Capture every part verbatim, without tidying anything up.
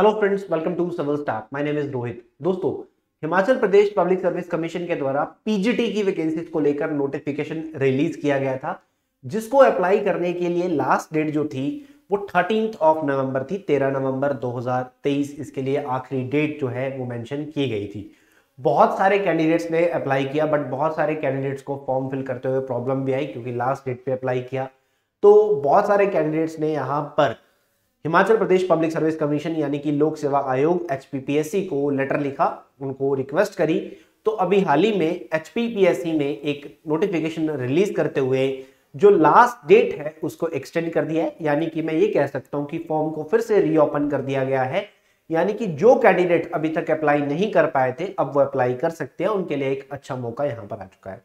Hello friends, welcome to civil staff. My name is Rohit. दोस्तों, Himachal Pradesh public service commission के द्वारा PGT की vacancies को लेकर नोटिफिकेशन रिलीज किया गया था, जिसको अप्लाई करने के लिए लास्ट डेट जो थी वो थर्टीन ऑफ नवंबर थी। तेरह नवंबर दो हज़ार तेईस इसके लिए आखिरी डेट जो है वो मेंशन की गई थी। बहुत सारे कैंडिडेट्स ने अप्लाई किया, बट बहुत सारे कैंडिडेट्स को फॉर्म फिल करते हुए प्रॉब्लम भी आई, क्योंकि लास्ट डेट पर अप्लाई किया तो बहुत सारे कैंडिडेट्स ने यहाँ पर Himachal Pradesh public service commission यानी कि लोक सेवा आयोग H P P S C को लेटर लिखा, उनको रिक्वेस्ट करी। तो अभी हाल ही में H P P S C में एक नोटिफिकेशन रिलीज करते हुए जो लास्ट डेट है उसको एक्सटेंड कर दिया है। यानी कि मैं ये कह सकता हूँ कि फॉर्म को फिर से रीओपन कर दिया गया है, यानी कि जो कैंडिडेट अभी तक अप्लाई नहीं कर पाए थे अब वो अप्लाई कर सकते हैं। उनके लिए एक अच्छा मौका यहाँ पर आ चुका है।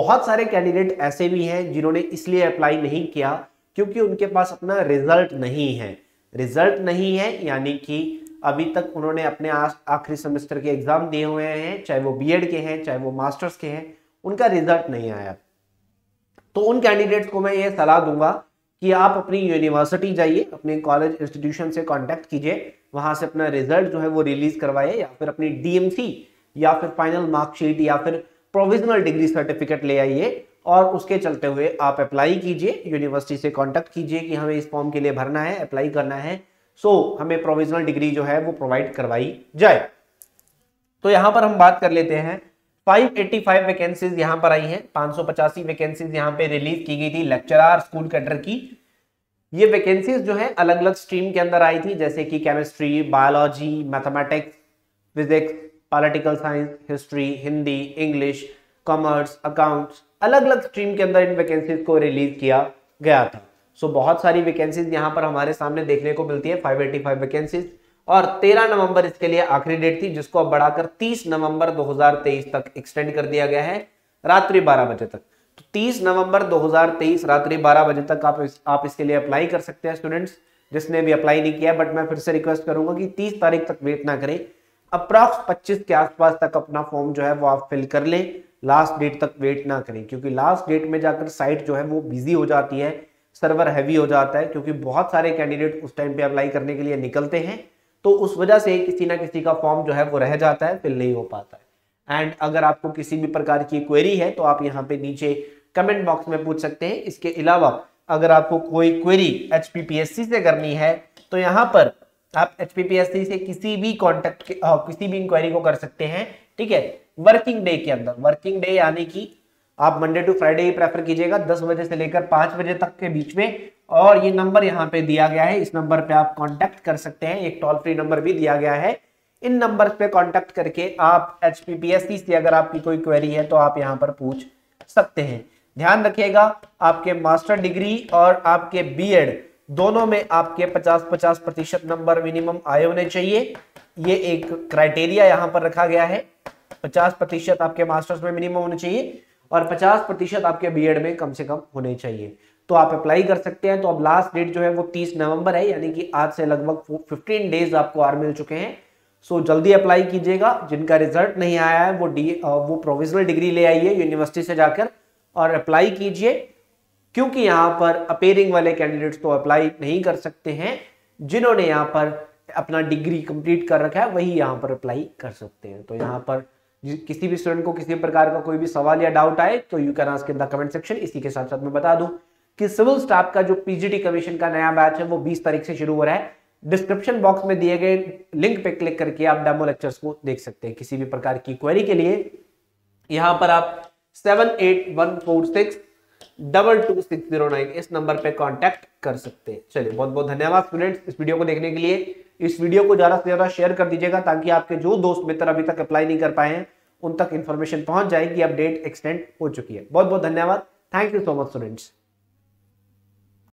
बहुत सारे कैंडिडेट ऐसे भी हैं जिन्होंने इसलिए अप्लाई नहीं किया क्योंकि उनके पास अपना रिजल्ट नहीं है। रिजल्ट नहीं है यानी कि अभी तक उन्होंने अपने आखिरी सेमेस्टर के एग्जाम दिए हुए हैं, चाहे वो बी एड के हैं चाहे वो मास्टर्स के हैं, उनका रिजल्ट नहीं आया। तो उन कैंडिडेट्स को मैं ये सलाह दूंगा कि आप अपनी यूनिवर्सिटी जाइए, अपने कॉलेज इंस्टीट्यूशन से कांटेक्ट कीजिए, वहां से अपना रिजल्ट जो है वो रिलीज करवाइए, या फिर अपनी डी एम सी या फिर फाइनल मार्कशीट या फिर प्रोविजनल डिग्री सर्टिफिकेट ले आइए और उसके चलते हुए आप अप्लाई कीजिए। यूनिवर्सिटी से कांटेक्ट कीजिए कि हमें इस फॉर्म के लिए भरना है, अप्लाई करना है, सो so, हमें प्रोविजनल डिग्री जो है वो प्रोवाइड करवाई जाए। तो यहाँ पर हम बात कर लेते हैं, पाँच सौ पचासी वैकेंसीज यहाँ पर आई हैं। पाँच सौ पचासी वैकेंसीज यहाँ पे रिलीज की गई थी लेक्चरर स्कूल कैडर की। ये वैकेंसीज जो है अलग अलग स्ट्रीम के अंदर आई थी, जैसे कि chemistry, biology, mathematics, physics, political science, history, Hindi, English, commerce, accounts, अलग अलग स्ट्रीम के अंदर इन वैकेंसीज को रिलीज किया गया था। सो so, बहुत सारी वैकेंसीज यहाँ पर हमारे सामने देखने को मिलती है, पाँच सौ पचासी वैकेंसीज, और तेरह नवंबर इसके लिए आखिरी डेट थी, जिसको अब बढ़ाकर तीस नवंबर दो हज़ार तेईस तक एक्सटेंड कर दिया गया है, रात्रि बारह बजे तक। तो तीस नवंबर दो हज़ार तेईस रात्रि बारह बजे तक आप इस, आप इसके लिए अप्लाई कर सकते हैं स्टूडेंट्स, जिसने भी अप्लाई नहीं किया। बट मैं फिर से रिक्वेस्ट करूंगा कि तीस तारीख तक वेट ना करें, अप्रॉक्स पच्चीस के आसपास तक अपना फॉर्म जो है वो आप फिल कर लें, लास्ट डेट तक वेट ना करें, क्योंकि लास्ट डेट में जाकर साइट जो है वो बिजी हो जाती है, सर्वर हैवी हो जाता है, क्योंकि बहुत सारे कैंडिडेट उस टाइम पे अप्लाई करने के लिए निकलते हैं। तो उस वजह से किसी ना किसी का फॉर्म जो है वो रह जाता है, फिल नहीं हो पाता है। एंड अगर आपको किसी भी प्रकार की क्वेरी है तो आप यहाँ पे नीचे कमेंट बॉक्स में पूछ सकते हैं। इसके अलावा अगर आपको कोई query H P P S C से करनी है तो यहाँ पर आप H P P S C से किसी भी कॉन्टेक्ट किसी भी इंक्वायरी को कर सकते हैं। ठीक है, वर्किंग डे के अंदर, वर्किंग डे यानी कि आप मंडे टू फ्राइडे ही प्रेफर कीजिएगा, दस बजे से लेकर पाँच बजे तक के बीच में। और ये नंबर यहाँ पे दिया गया है, इस नंबर पे आप कांटेक्ट कर सकते हैं। एक टोल फ्री नंबर भी दिया गया है, इन नंबर पे कांटेक्ट करके आप H P P S C से अगर आपकी कोई क्वेरी है तो आप यहाँ पर पूछ सकते हैं। ध्यान रखिएगा, आपके मास्टर डिग्री और आपके बी एड दोनों में आपके पचास पचास प्रतिशत नंबर मिनिमम आए होने चाहिए। ये एक क्राइटेरिया यहाँ पर रखा गया है, पचास प्रतिशत आपके मास्टर्स में मिनिमम होने चाहिए और पचास प्रतिशत आपके बीएड में कम से कम होने चाहिए। तो आप अप्लाई कर सकते हैं। तो अब लास्ट डेट जो है वो तीस नवंबर है, यानी कि आज से लगभग पंद्रह डेज आपको आर मिल चुके हैं। सो जल्दी अप्लाई कीजिएगा। जिनका रिजल्ट नहीं आया है वो डी वो प्रोविजनल डिग्री ले आइए यूनिवर्सिटी से जाकर और अप्लाई कीजिए, क्योंकि यहाँ पर अपेयरिंग वाले कैंडिडेट्स तो अप्लाई नहीं कर सकते हैं। जिन्होंने यहाँ पर अपना डिग्री कंप्लीट कर रखा है वही यहाँ पर अप्लाई कर सकते हैं। तो यहाँ पर किसी भी स्टूडेंट को किसी प्रकार का कोई भी सवाल या डाउट आए तो you can ask in the comment section. इसी के साथ साथ मैं बता दूं कि सिविल स्टाफ का जो पीजीटी कमीशन का नया बैच है वो बीस तारीख से शुरू हो रहा है। डिस्क्रिप्शन बॉक्स में दिए गए लिंक पे क्लिक करके आप डेमो लेक्चर्स को देख सकते हैं। किसी भी प्रकार की क्वेरी के लिए यहाँ पर आप seven eight one four six double two six zero nine इस नंबर पे कांटेक्ट कर सकते हैं। चलिए, बहुत बहुत धन्यवाद स्टूडेंट्स इस वीडियो को देखने के लिए। इस वीडियो को ज्यादा से ज्यादा शेयर कर दीजिएगा ताकि आपके जो दोस्त मित्र अभी तक अप्लाई नहीं कर पाए हैं उन तक इन्फॉर्मेशन पहुंच जाएगी। अपडेट एक्सटेंड हो चुकी है। बहुत बहुत धन्यवाद। Thank you so much students.